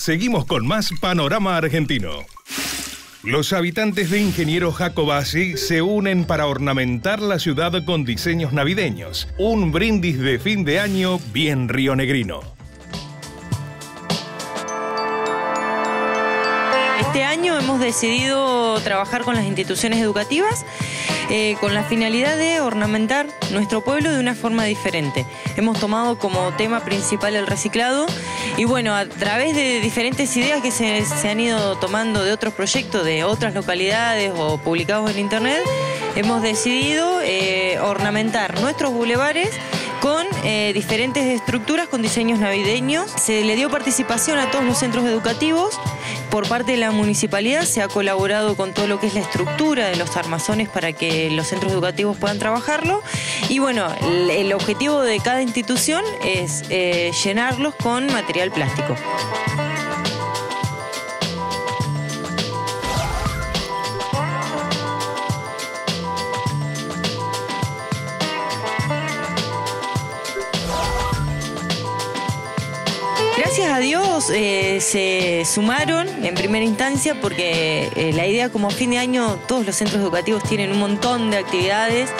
Seguimos con más Panorama Argentino. Los habitantes de Ingeniero Jacobacci se unen para ornamentar la ciudad con diseños navideños. Un brindis de fin de año bien rionegrino. Este año hemos decidido trabajar con las instituciones educativas con la finalidad de ornamentar nuestro pueblo de una forma diferente. Hemos tomado como tema principal el reciclado y bueno, a través de diferentes ideas que se han ido tomando de otros proyectos, de otras localidades o publicados en internet, hemos decidido ornamentar nuestros bulevares con diferentes estructuras con diseños navideños. Se le dio participación a todos los centros educativos. Por parte de la municipalidad se ha colaborado con todo lo que es la estructura de los armazones para que los centros educativos puedan trabajarlo. Y bueno, el objetivo de cada institución es llenarlos con material plástico. Gracias a Dios se sumaron en primera instancia porque la idea como fin de año todos los centros educativos tienen un montón de actividades.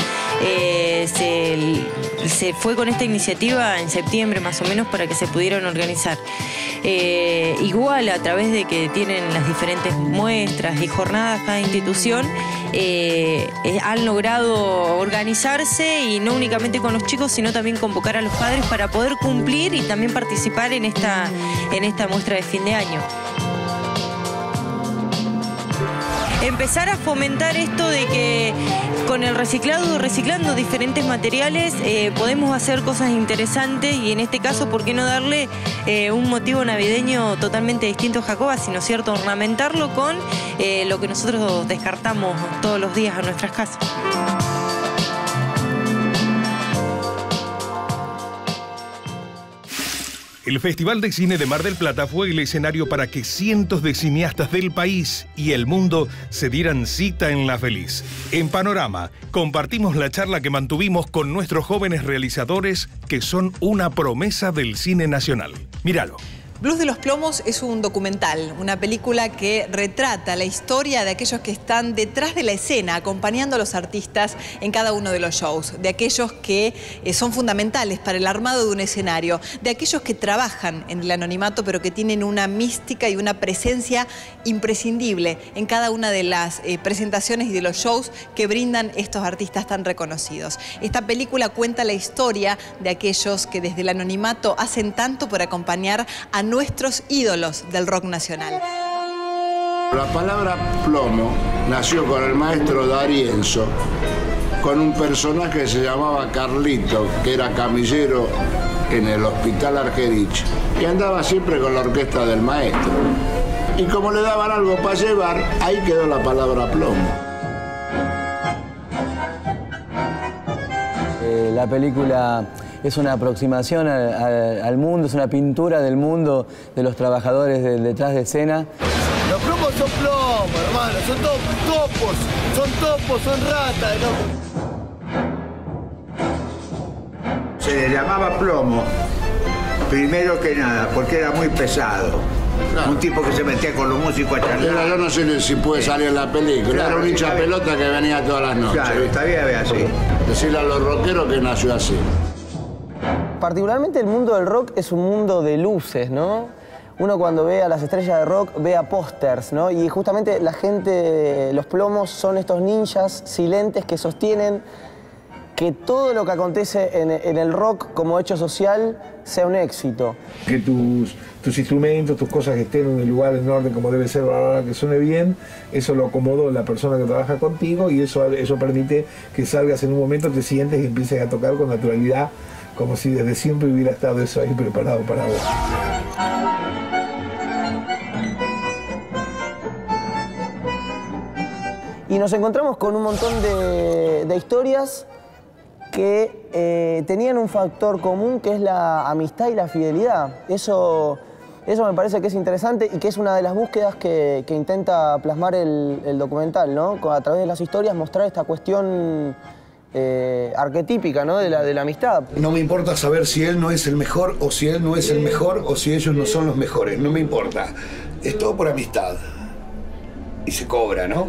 Se fue con esta iniciativa en septiembre más o menos para que se pudieran organizar. Igual a través de que tienen las diferentes muestras y jornadas cada institución, han logrado organizarse y no únicamente con los chicos sino también convocar a los padres para poder cumplir y también participar en esta muestra de fin de año. Empezar a fomentar esto de que con el reciclado, reciclando diferentes materiales, podemos hacer cosas interesantes y en este caso, ¿por qué no darle un motivo navideño totalmente distinto a Jacobacci, ¿no es cierto? Ornamentarlo con lo que nosotros descartamos todos los días a nuestras casas. El Festival de Cine de Mar del Plata fue el escenario para que cientos de cineastas del país y el mundo se dieran cita en La Feliz. En Panorama, compartimos la charla que mantuvimos con nuestros jóvenes realizadores que son una promesa del cine nacional. Míralo. Blues de los Plomos es un documental, una película que retrata la historia de aquellos que están detrás de la escena, acompañando a los artistas en cada uno de los shows, de aquellos que son fundamentales para el armado de un escenario, de aquellos que trabajan en el anonimato, pero que tienen una mística y una presencia imprescindible en cada una de las presentaciones y de los shows que brindan estos artistas tan reconocidos. Esta película cuenta la historia de aquellos que desde el anonimato hacen tanto por acompañar a nuestros ídolos del rock nacional. La palabra plomo nació con el maestro Darienzo, con un personaje que se llamaba Carlito, que era camillero en el hospital Argerich, y andaba siempre con la orquesta del maestro. Y como le daban algo para llevar, ahí quedó la palabra plomo. La película es una aproximación al mundo, es una pintura del mundo de los trabajadores detrás de escena. Los plomos son plomos, hermano, son topos, son ratas, ¿no? Se le llamaba plomo, primero que nada, porque era muy pesado. Claro. Un tipo que se metía con los músicos a charlar. Pero yo no sé si puede salir en la película. Claro, era un hincha pelota que venía todas las noches. Claro, está bien así. Decirle a los rockeros que nació así. Particularmente el mundo del rock es un mundo de luces, ¿no? Uno cuando ve a las estrellas de rock ve a pósters, ¿no? Y justamente la gente, los plomos, son estos ninjas silentes que sostienen que todo lo que acontece en el rock como hecho social sea un éxito. Que tus instrumentos, tus cosas que estén en el lugar en orden como debe ser, que suene bien, eso lo acomodó la persona que trabaja contigo y eso permite que salgas en un momento, te sientes y empieces a tocar con naturalidad, como si desde siempre hubiera estado eso ahí preparado para vos. Y nos encontramos con un montón de historias que tenían un factor común que es la amistad y la fidelidad. Eso me parece que es interesante y que es una de las búsquedas que intenta plasmar el documental, ¿no? A través de las historias mostrar esta cuestión arquetípica, ¿no? De la amistad. No me importa saber si él no es el mejor, o si él no es el mejor, o si ellos no son los mejores. No me importa. Es todo por amistad. Y se cobra, ¿no?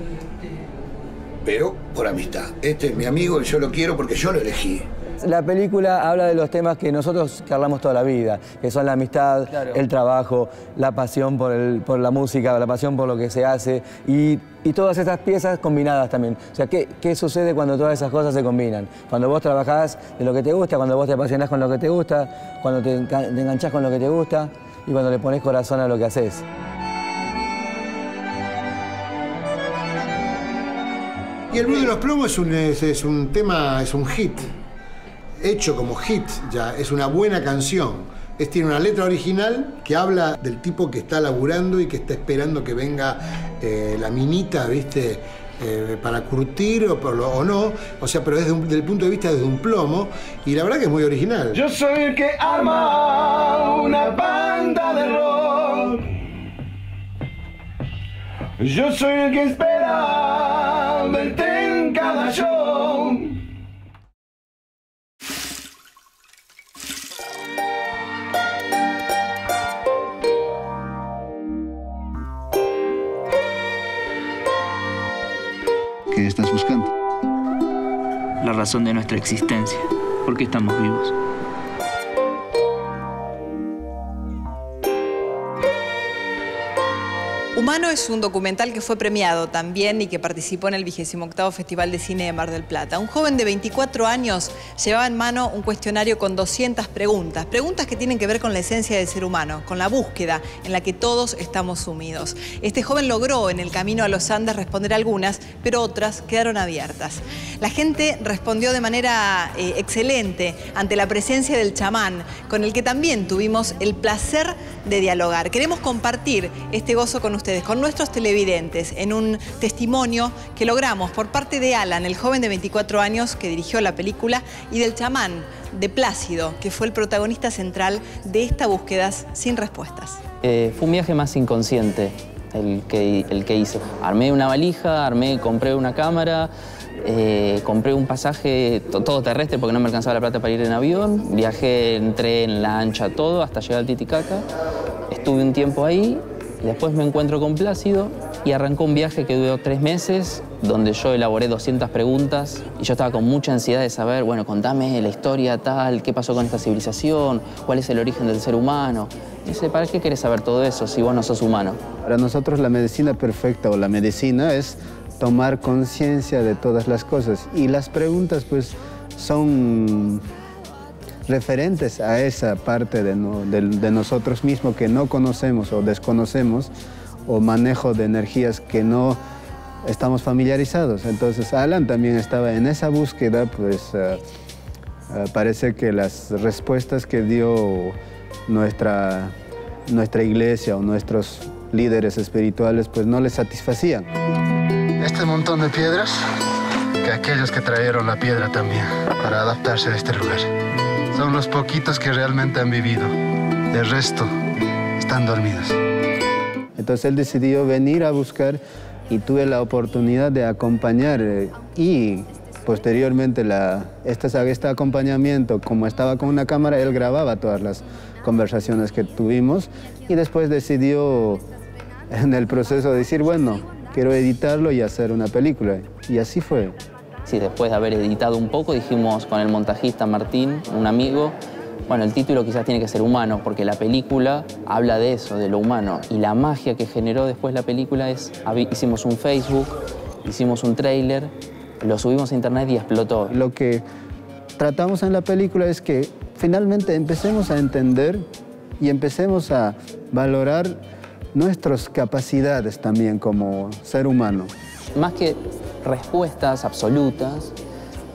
Pero por amistad. Este es mi amigo y yo lo quiero porque yo lo elegí. La película habla de los temas que nosotros charlamos toda la vida, que son la amistad, claro, el trabajo, la pasión por la música, la pasión por lo que se hace y todas esas piezas combinadas también. O sea, ¿qué sucede cuando todas esas cosas se combinan? Cuando vos trabajás de lo que te gusta, cuando vos te apasionás con lo que te gusta, cuando te enganchás con lo que te gusta y cuando le ponés corazón a lo que haces. Y el Blues de los Plomos es un tema, es un hit. Hecho como hit, ya, es una buena canción. Tiene una letra original que habla del tipo que está laburando y que está esperando que venga la minita, ¿viste? Para curtir o no. O sea, pero desde el punto de vista desde un plomo. Y la verdad que es muy original. Yo soy el que ama una banda de rock. Yo soy el que espera verte en cada show. ¿Qué estás buscando? La razón de nuestra existencia. ¿Por qué estamos vivos? Humano es un documental que fue premiado también y que participó en el 28º Festival de Cine de Mar del Plata. Un joven de 24 años llevaba en mano un cuestionario con 200 preguntas. Preguntas que tienen que ver con la esencia del ser humano, con la búsqueda en la que todos estamos sumidos. Este joven logró en el camino a los Andes responder algunas, pero otras quedaron abiertas. La gente respondió de manera excelente ante la presencia del chamán, con el que también tuvimos el placer de dialogar. Queremos compartir este gozo con ustedes, con nuestros televidentes, en un testimonio que logramos por parte de Alan, el joven de 24 años que dirigió la película, y del chamán, de Plácido, que fue el protagonista central de esta búsqueda sin respuestas. Fue un viaje más inconsciente el que hice. Armé una valija, compré una cámara, compré un pasaje todo terrestre porque no me alcanzaba la plata para ir en avión. Viajé, entré en lancha, todo, hasta llegar al Titicaca. Estuve un tiempo ahí. Después me encuentro con Plácido y arrancó un viaje que duró 3 meses, donde yo elaboré 200 preguntas y yo estaba con mucha ansiedad de saber, bueno, contame la historia tal, qué pasó con esta civilización, cuál es el origen del ser humano. Y dice, ¿para qué querés saber todo eso si vos no sos humano? Para nosotros la medicina perfecta o la medicina es tomar conciencia de todas las cosas y las preguntas pues son referentes a esa parte de nosotros mismos que no conocemos o desconocemos, o manejo de energías que no estamos familiarizados. Entonces Alan también estaba en esa búsqueda, pues parece que las respuestas que dio nuestra iglesia o nuestros líderes espirituales pues no les satisfacían. Este montón de piedras, que aquellos que trajeron la piedra también para adaptarse a este lugar. Son los poquitos que realmente han vivido. El resto están dormidos. Entonces él decidió venir a buscar y tuve la oportunidad de acompañar y posteriormente este acompañamiento, como estaba con una cámara, él grababa todas las conversaciones que tuvimos y después decidió en el proceso decir, bueno, quiero editarlo y hacer una película. Y así fue. Sí, después de haber editado un poco, dijimos con el montajista Martín, un amigo, bueno, el título quizás tiene que ser humano, porque la película habla de eso, de lo humano. Y la magia que generó después la película es, hicimos un Facebook, hicimos un tráiler, lo subimos a internet y explotó. Lo que tratamos en la película es que finalmente empecemos a entender y empecemos a valorar nuestras capacidades también como ser humano. Más que respuestas absolutas,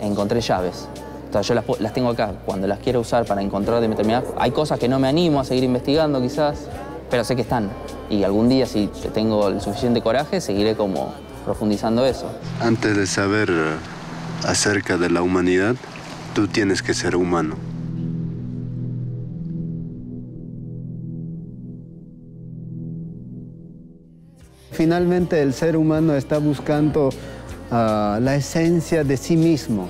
encontré llaves. Entonces yo las tengo acá, cuando las quiero usar para encontrar determinadas... Hay cosas que no me animo a seguir investigando quizás, pero sé que están. Y algún día, si tengo el suficiente coraje, seguiré como profundizando eso. Antes de saber acerca de la humanidad, tú tienes que ser humano. Finalmente el ser humano está buscando la esencia de sí mismo,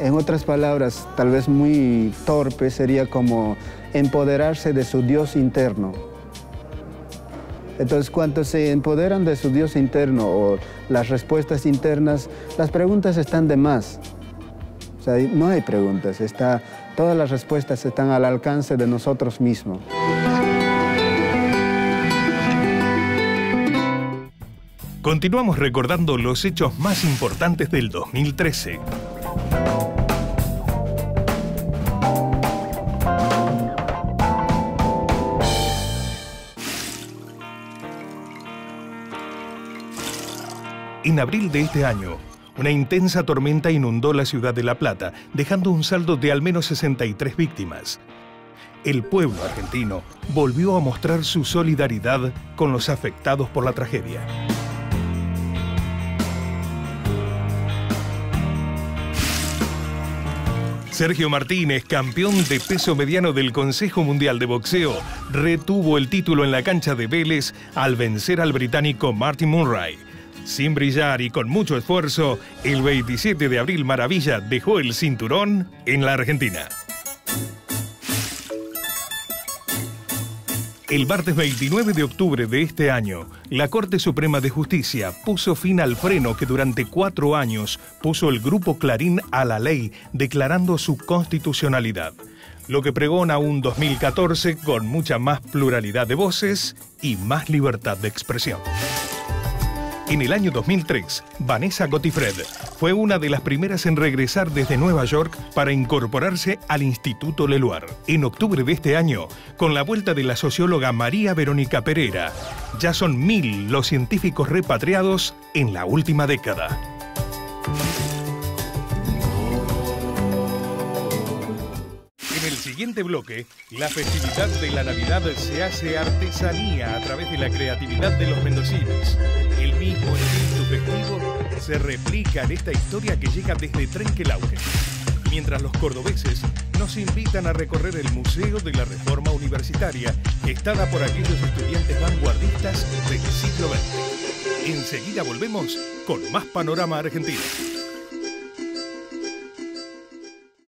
En otras palabras, tal vez muy torpe, sería como empoderarse de su Dios interno. Entonces, cuando se empoderan de su Dios interno o las respuestas internas, las preguntas están de más. O sea, no hay preguntas, todas las respuestas están al alcance de nosotros mismos. Continuamos recordando los hechos más importantes del 2013. En abril de este año, una intensa tormenta inundó la ciudad de La Plata, dejando un saldo de al menos 63 víctimas. El pueblo argentino volvió a mostrar su solidaridad con los afectados por la tragedia. Sergio Martínez, campeón de peso mediano del Consejo Mundial de Boxeo, retuvo el título en la cancha de Vélez al vencer al británico Martin Murray. Sin brillar y con mucho esfuerzo, el 27 de abril Maravilla dejó el cinturón en la Argentina. El martes 29 de octubre de este año, la Corte Suprema de Justicia puso fin al freno que durante 4 años puso el Grupo Clarín a la ley, declarando su constitucionalidad, lo que pregona un 2014 con mucha más pluralidad de voces y más libertad de expresión. En el año 2003, Vanessa Gotifred fue una de las primeras en regresar desde Nueva York para incorporarse al Instituto Leluar. En octubre de este año, con la vuelta de la socióloga María Verónica Pereira, ya son 1000 los científicos repatriados en la última década. En el siguiente bloque, la festividad de la Navidad se hace artesanía a través de la creatividad de los mendocinos. El mismo espíritu festivo se replica en esta historia que llega desde Trenque Lauquen, mientras los cordobeses nos invitan a recorrer el Museo de la Reforma Universitaria, gestada por aquellos estudiantes vanguardistas del siglo XX. Enseguida volvemos con más Panorama Argentino.